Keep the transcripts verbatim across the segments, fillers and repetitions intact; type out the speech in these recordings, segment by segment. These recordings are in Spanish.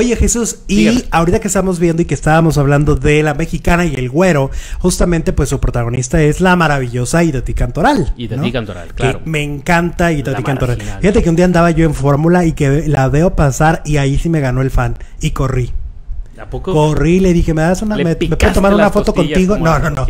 Oye, Jesús, y dígame, ahorita que estamos viendo y que estábamos hablando de La Mexicana y el Güero, justamente pues su protagonista es la maravillosa Itatí Cantoral. Itatí, ¿no? Cantoral, claro. Que me encanta Itatí Cantoral. Fíjate que un día andaba yo en Fórmula y que la veo pasar y ahí sí me ganó el fan y corrí. ¿A poco? Corrí y le dije, ¿me das una, me, ¿me puedo tomar una foto contigo? No, no, no.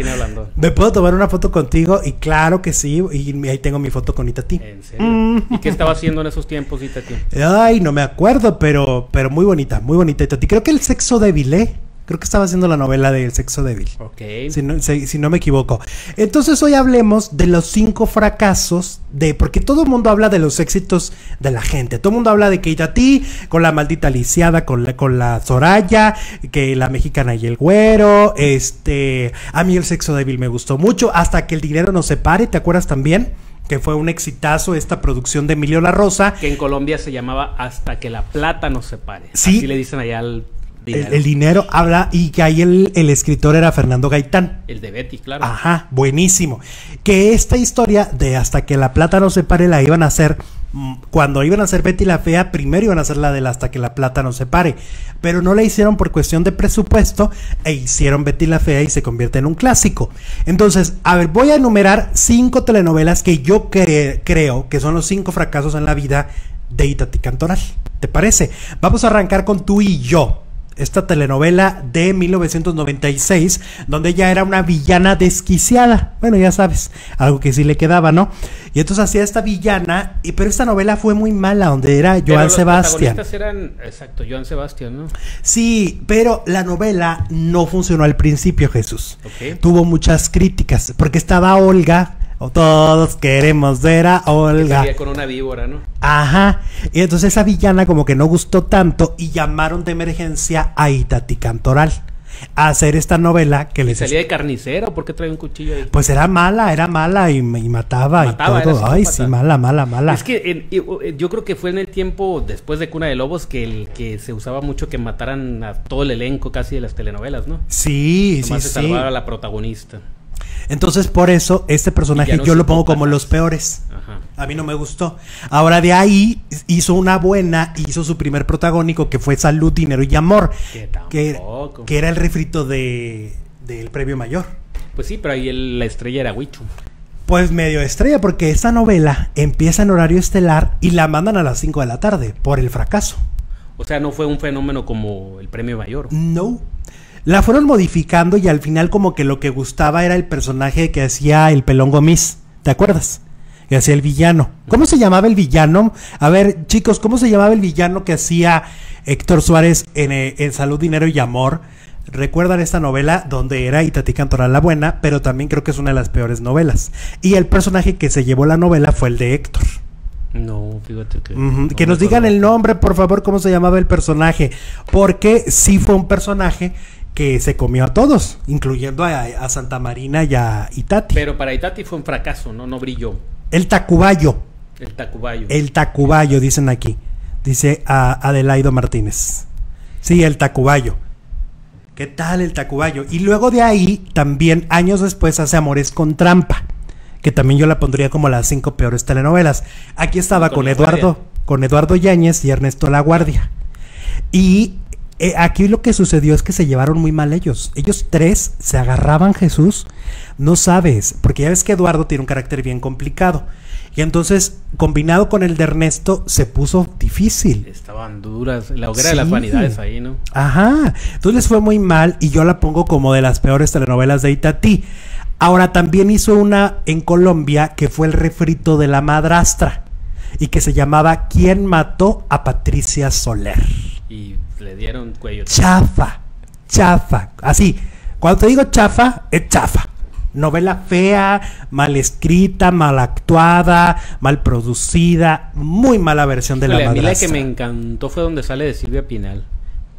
¿Me puedo tomar una foto contigo? Y claro que sí, y ahí tengo mi foto con Itatí. ¿En serio? Mm. ¿Y qué estaba haciendo en esos tiempos, Itatí? Ay, no me acuerdo, pero, pero muy bonita, muy bonita Itatí. Creo que El sexo débil, ¿eh? Creo que estaba haciendo la novela de El sexo débil. Ok. Si no, si, si no me equivoco. Entonces hoy hablemos de los cinco fracasos de... Porque todo el mundo habla de los éxitos de la gente. Todo el mundo habla de que Itatí, con la maldita lisiada, con la, con la Soraya, que La Mexicana y el Güero, este... A mí El sexo débil me gustó mucho. Hasta que el dinero nos separe, ¿te acuerdas también? Que fue un exitazo esta producción de Emilio La Rosa. Que en Colombia se llamaba Hasta que la plata nos separe. Sí. Así le dicen allá al... Dinero. El, el dinero habla, y que ahí el, el escritor era Fernando Gaitán. El de Betty, claro. Ajá, buenísimo. Que esta historia de Hasta que la plata nos separe la iban a hacer, cuando iban a hacer Betty la Fea, primero iban a hacer la del Hasta que la plata nos separe. Pero no la hicieron por cuestión de presupuesto e hicieron Betty la Fea y se convierte en un clásico. Entonces, a ver, voy a enumerar cinco telenovelas que yo cre creo que son los cinco fracasos en la vida de Itatí Cantoral. ¿Te parece? Vamos a arrancar con Tú y Yo. Esta telenovela de mil novecientos noventa y seis, donde ella era una villana desquiciada. Bueno, ya sabes, algo que sí le quedaba, ¿no? Y entonces hacía esta villana, y, pero esta novela fue muy mala, donde era Joan pero los Sebastián. Protagonistas eran, exacto, Joan Sebastián, ¿no? Sí, pero la novela no funcionó al principio, Jesús. Okay. Tuvo muchas críticas, porque estaba Olga... O todos queremos ver a Olga. Que con una víbora, ¿no? Ajá. Y entonces esa villana como que no gustó tanto y llamaron de emergencia a Itatí Cantoral a hacer esta novela que le salía de carnicero. ¿Por qué traía un cuchillo ahí? Pues era mala, era mala y, y mataba, mataba y todo. Ay, sí, mala, mala, mala. Es que en, yo creo que fue en el tiempo después de Cuna de Lobos que el que se usaba mucho que mataran a todo el elenco casi de las telenovelas, ¿no? Sí, Tomás sí, se salvara sí. a la protagonista. Entonces por eso este personaje no yo lo pongo como los peores. Ajá. A mí no me gustó. Ahora de ahí hizo una buena, hizo su primer protagónico que fue Salud, Dinero y Amor, que, que era el refrito de del Premio Mayor. Pues sí, pero ahí el, la estrella era Huicho. Pues medio estrella, porque esta novela empieza en horario estelar y la mandan a las cinco de la tarde por el fracaso. O sea, no fue un fenómeno como el Premio Mayor. No. La fueron modificando y al final como que lo que gustaba era el personaje que hacía el Pelón Gomis, ¿te acuerdas? Que hacía el villano. ¿Cómo se llamaba el villano? A ver, chicos, ¿cómo se llamaba el villano que hacía Héctor Suárez en, en Salud, Dinero y Amor? Recuerdan esta novela donde era Itatí Cantoral la buena, pero también creo que es una de las peores novelas. Y el personaje que se llevó la novela fue el de Héctor. No, fíjate que... Uh -huh. no que nos digan el nombre, por favor, cómo se llamaba el personaje, porque sí fue un personaje que se comió a todos, incluyendo a, a Santa Marina y a Itatí. Pero para Itatí fue un fracaso, ¿no? No brilló. El Tacubayo. El Tacubayo. El Tacubayo, dicen aquí. Dice a Adelaido Martínez. Sí, El Tacubayo. ¿Qué tal El Tacubayo? Y luego de ahí, también, años después, hace Amores con Trampa, que también yo la pondría como las cinco peores telenovelas. Aquí estaba con, con Eduardo, con Eduardo Yáñez y Ernesto Laguardia. Y... Eh, aquí lo que sucedió es que se llevaron muy mal ellos. Ellos tres se agarraban, Jesús, no sabes, porque ya ves que Eduardo tiene un carácter bien complicado. Y entonces, combinado con el de Ernesto, se puso difícil. Estaban duras, la hoguera sí. de las vanidades ahí, ¿no? Ajá, entonces les fue muy mal y yo la pongo como de las peores telenovelas de Itatí. Ahora, también hizo una en Colombia que fue el refrito de La Madrastra y que se llamaba ¿Quién mató a Patricia Soler? Y le dieron cuello. Chafa, chafa, así, cuando te digo chafa, es chafa. Novela fea, mal escrita, mal actuada, mal producida, muy mala versión de La Madrastra. A mí la que me encantó fue donde sale de Silvia Pinal.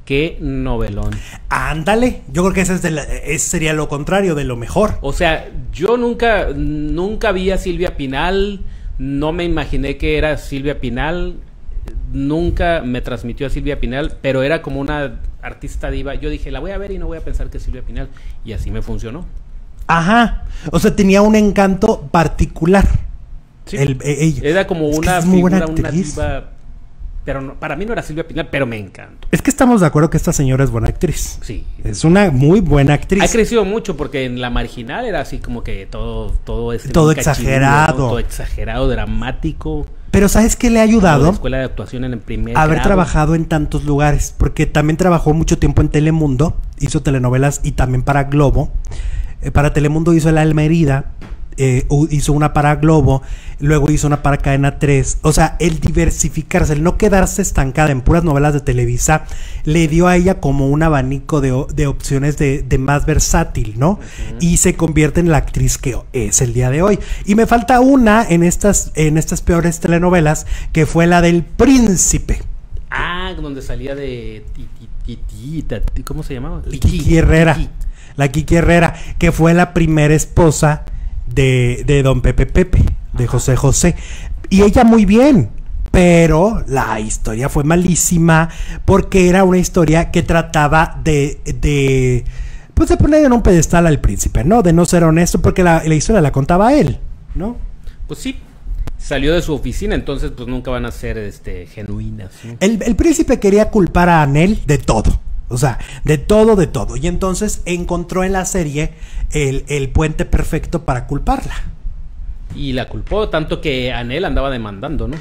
Qué novelón. Ándale, yo creo que ese, es de la, ese sería lo contrario de lo mejor. O sea, yo nunca, nunca vi a Silvia Pinal, no me imaginé que era Silvia Pinal. Nunca me transmitió a Silvia Pinal, pero era como una artista diva. Yo dije, la voy a ver y no voy a pensar que es Silvia Pinal. Y así me funcionó. Ajá. O sea, tenía un encanto particular. Sí. El, eh, ella. Era como es una figura, una diva Pero no, para mí no era Silvia Pinal, pero me encantó. Es que estamos de acuerdo que esta señora es buena actriz. Sí. Es una muy buena actriz. Ha crecido mucho porque en La Marginal era así como que todo... Todo, ese todo exagerado. Cachillo, ¿no? Todo exagerado, dramático. Pero ¿sabes qué le ha ayudado? La escuela de actuación en el primer Haber grado. trabajado en tantos lugares. Porque también trabajó mucho tiempo en Telemundo. Hizo telenovelas y también para Globo. Eh, para Telemundo hizo La Alma Herida. Eh, hizo una para Globo, luego hizo una para Cadena tres, o sea, el diversificarse, el no quedarse estancada en puras novelas de Televisa, le dio a ella como un abanico de, de opciones de, de más versátil, ¿no? Uh-huh. Y se convierte en la actriz que es el día de hoy. Y me falta una en estas, en estas peores telenovelas, que fue la del Príncipe. Ah, donde salía de... ¿Cómo se llamaba? Kiki Herrera. La Kiki Herrera, que fue la primera esposa De, de don Pepe Pepe, de José José. Y ella muy bien, pero la historia fue malísima, porque era una historia que trataba de, de pues de poner en un pedestal al príncipe, ¿no? De no ser honesto, porque la, la historia la contaba él, ¿no? Pues sí, salió de su oficina, entonces pues nunca van a ser este, genuinas, ¿sí? el, el príncipe quería culpar a Anel de todo. O sea, de todo, de todo. Y entonces encontró en la serie el, el puente perfecto para culparla. Y la culpó, tanto que Anel andaba demandando, ¿no?